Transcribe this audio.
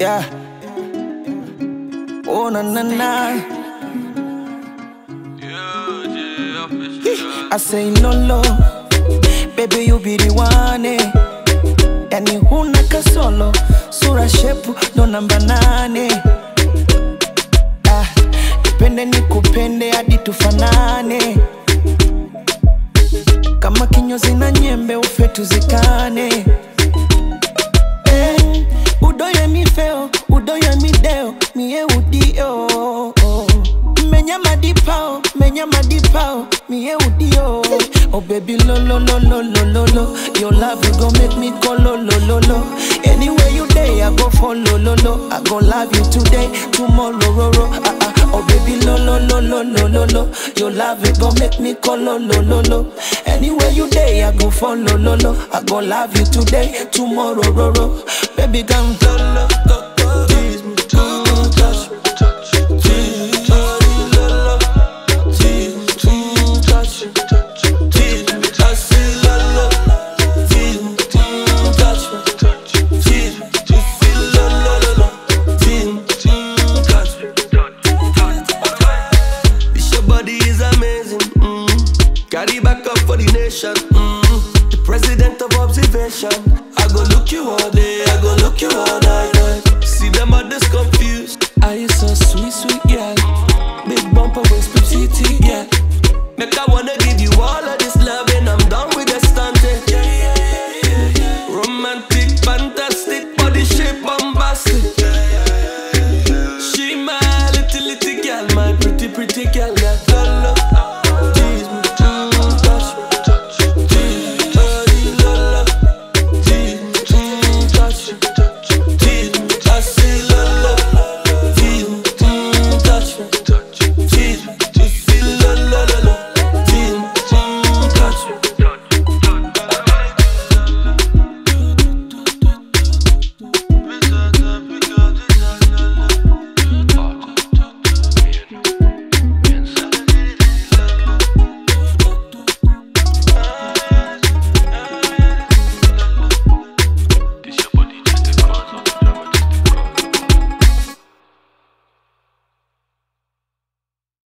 Yeah. Oh na na na. I say no low, baby you be the one eh. Yani huna kasolo, sura shepu ndo namba nane. Ah, nipende nikupende hadi tufanane. Kama kinyozi na nyembe ufe tuzikane. Udoye mi feo, udoye mi deo, miye udio oh. Menyama dipao, miye udio. Oh baby lo lo lo lo lo lo, your love you gon' make me go lo lo lo lo. Anywhere you day I go follow lo lo. I gon' love you today, tomorrow ro ro ah ah. Oh baby lo lo lo lo lo lo, your love you gon' make me go lo lo lo lo. Anywhere you day I go follow lo lo. I gon' love you today, tomorrow ro ro. Baby come lo lo go. The president of observation. I go look you all day, I go look you all night. See them others confused. Are you so sweet, sweet girl? Big bumper waist, petite girl. Make I wanna give you all of this love, and I'm done with the stunting. Romantic, fantastic, body shape, bombastic. She my little girl, my pretty girl.